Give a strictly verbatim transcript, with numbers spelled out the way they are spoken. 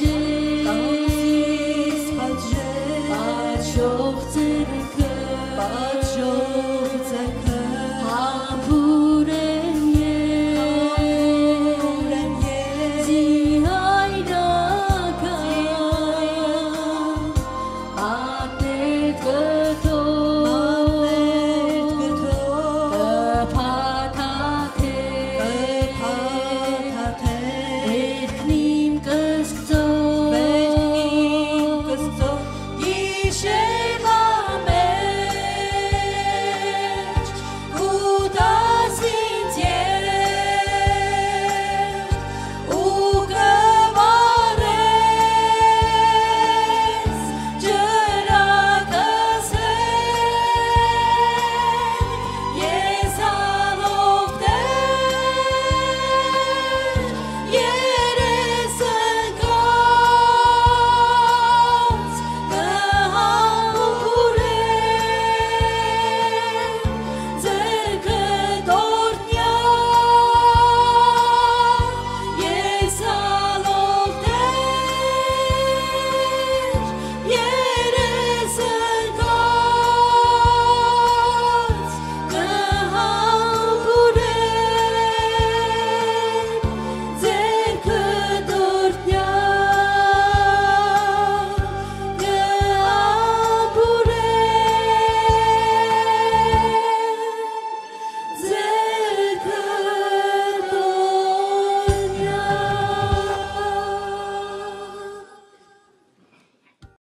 you.